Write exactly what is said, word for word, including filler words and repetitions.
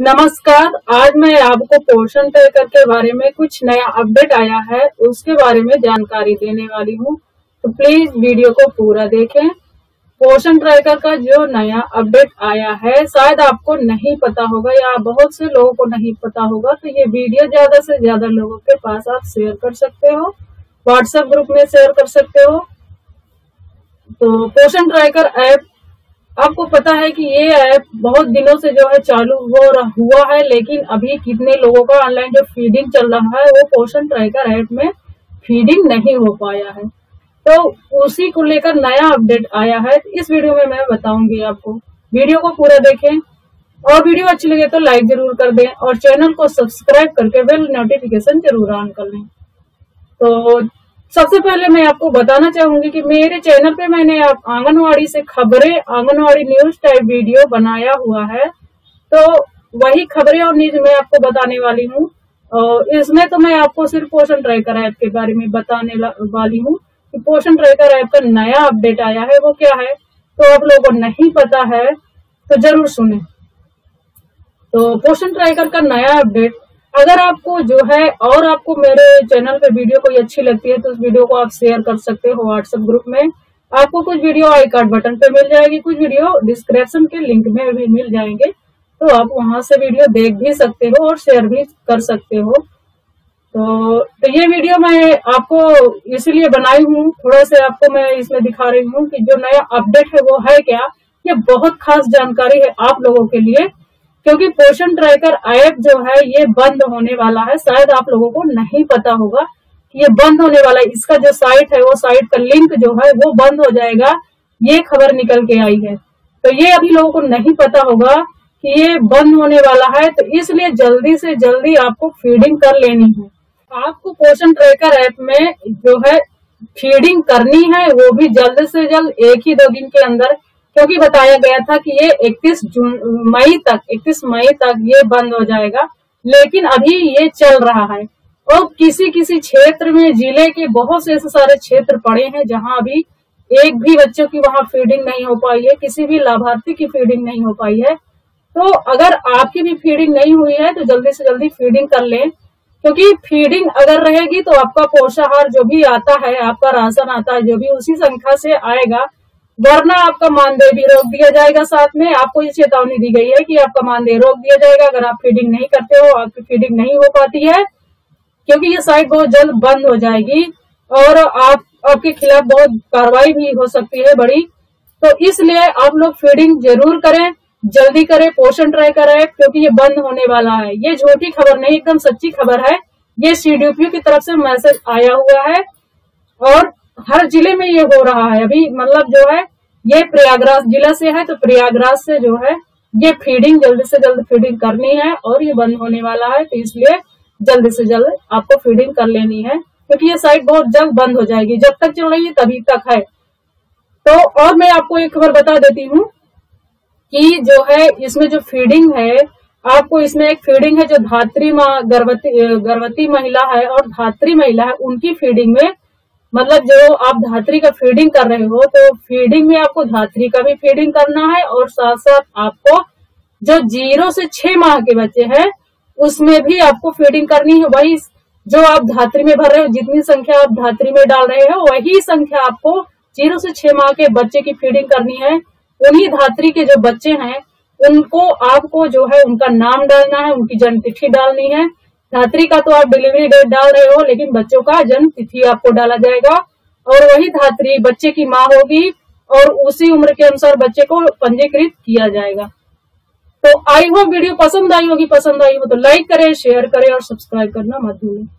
नमस्कार, आज मैं आपको पोषण ट्रैकर के बारे में कुछ नया अपडेट आया है उसके बारे में जानकारी देने वाली हूँ, तो प्लीज वीडियो को पूरा देखें। पोषण ट्रैकर का जो नया अपडेट आया है शायद आपको नहीं पता होगा या बहुत से लोगों को नहीं पता होगा, तो ये वीडियो ज्यादा से ज्यादा लोगों के पास आप शेयर कर सकते हो, व्हाट्सएप ग्रुप में शेयर कर सकते हो। तो पोषण ट्रैकर ऐप, आपको पता है कि ये ऐप बहुत दिनों से जो है चालू हो हुआ है, लेकिन अभी कितने लोगों का ऑनलाइन जो फीडिंग चल रहा है वो पोषण ट्रैकर ऐप में फीडिंग नहीं हो पाया है, तो उसी को लेकर नया अपडेट आया है। इस वीडियो में मैं बताऊंगी आपको, वीडियो को पूरा देखें और वीडियो अच्छी लगे तो लाइक जरूर कर दें और चैनल को सब्सक्राइब करके बेल नोटिफिकेशन जरूर ऑन कर लें। तो सबसे पहले मैं आपको बताना चाहूंगी कि मेरे चैनल पे मैंने आप आंगनवाड़ी से खबरें, आंगनवाड़ी न्यूज टाइप वीडियो बनाया हुआ है, तो वही खबरें और न्यूज मैं आपको बताने वाली हूँ। इसमें तो मैं आपको सिर्फ पोषण ट्रैकर ऐप के बारे में बताने वाली हूँ कि पोषण ट्रैकर ऐप का नया अपडेट आया है वो क्या है, तो आप लोगों को नहीं पता है तो जरूर सुने। तो पोषण ट्रैकर का नया अपडेट, अगर आपको जो है और आपको मेरे चैनल पे वीडियो कोई अच्छी लगती है तो उस वीडियो को आप शेयर कर सकते हो व्हाट्सएप ग्रुप में। आपको कुछ वीडियो आई कार्ड बटन पे मिल जाएगी, कुछ वीडियो डिस्क्रिप्शन के लिंक में भी मिल जाएंगे, तो आप वहां से वीडियो देख भी सकते हो और शेयर भी कर सकते हो। तो, तो ये वीडियो मैं आपको इसलिए बनाई हूँ, थोड़ा से आपको मैं इसमें दिखा रही हूँ कि जो नया अपडेट है वो है क्या। ये बहुत खास जानकारी है आप लोगों के लिए, क्योंकि पोषण ट्रैकर ऐप जो है ये बंद होने वाला है। शायद आप लोगों को नहीं पता होगा कि ये बंद होने वाला है, इसका जो साइट है वो साइट का लिंक जो है वो बंद हो जाएगा, ये खबर निकल के आई है। तो ये अभी लोगों को नहीं पता होगा कि ये बंद होने वाला है, तो इसलिए जल्दी से जल्दी आपको फीडिंग कर लेनी है। आपको पोषण ट्रैकर ऐप में जो है फीडिंग करनी है वो भी जल्द से जल्द एक ही दो दिन के अंदर, क्योंकि बताया गया था कि ये इकतीस जून मई तक इकतीस मई तक ये बंद हो जाएगा, लेकिन अभी ये चल रहा है। और किसी किसी क्षेत्र में, जिले के बहुत से ऐसे सारे क्षेत्र पड़े हैं जहां अभी एक भी बच्चों की वहां फीडिंग नहीं हो पाई है, किसी भी लाभार्थी की फीडिंग नहीं हो पाई है। तो अगर आपकी भी फीडिंग नहीं हुई है तो जल्दी से जल्दी फीडिंग कर लें, क्योंकि फीडिंग अगर रहेगी तो आपका पोषाहार जो भी आता है, आपका राशन आता है जो भी, उसी संख्या से आएगा, वरना आपका मानदेय भी रोक दिया जाएगा। साथ में आपको ये चेतावनी दी गई है कि आपका मानदेय रोक दिया जाएगा अगर आप फीडिंग नहीं करते हो, आपकी फीडिंग नहीं हो पाती है, क्योंकि ये साइट बहुत जल्द बंद हो जाएगी और आप आपके खिलाफ बहुत कार्रवाई भी हो सकती है बड़ी। तो इसलिए आप लोग फीडिंग जरूर करें, जल्दी करें पोषण ट्रैकर ऐप, क्योंकि ये बंद होने वाला है। ये झूठी खबर नहीं, एकदम सच्ची खबर है। ये सीडीपीओ की तरफ से मैसेज आया हुआ है और हर जिले में ये हो रहा है अभी, मतलब जो है ये प्रयागराज जिला से है, तो प्रयागराज से जो है ये फीडिंग जल्दी से जल्द फीडिंग करनी है और ये बंद होने वाला है, तो इसलिए जल्दी से जल्द आपको फीडिंग कर लेनी है, क्योंकि ये साइट बहुत जल्द बंद हो जाएगी। जब तक चल रही है तभी तक है। तो और मैं आपको एक खबर बता देती हूँ कि जो है इसमें जो फीडिंग है, आपको इसमें एक फीडिंग है जो धात्री माँ, गर्भवती गर्भवती महिला है और धात्री महिला है, उनकी फीडिंग में, मतलब जो आप धात्री का फीडिंग कर रहे हो तो फीडिंग में आपको धात्री का भी फीडिंग करना है और साथ साथ आपको जो जीरो से छह माह के बच्चे हैं उसमें भी आपको फीडिंग करनी है। वही जो आप धात्री में भर रहे हो, जितनी संख्या आप धात्री में डाल रहे हो वही संख्या आपको जीरो से छह माह के बच्चे की फीडिंग करनी है। उन्हीं धात्री के जो बच्चे हैं उनको आपको जो है उनका नाम डालना है, उनकी जन्म तिथि डालनी है। धात्री का तो आप डिलीवरी डेट डाल रहे हो, लेकिन बच्चों का जन्म तिथि आपको डाला जाएगा और वही धात्री बच्चे की माँ होगी और उसी उम्र के अनुसार बच्चे को पंजीकृत किया जाएगा। तो आई होप वीडियो पसंद आई होगी, पसंद आई हो तो लाइक करें, शेयर करें और सब्सक्राइब करना मत भूलें।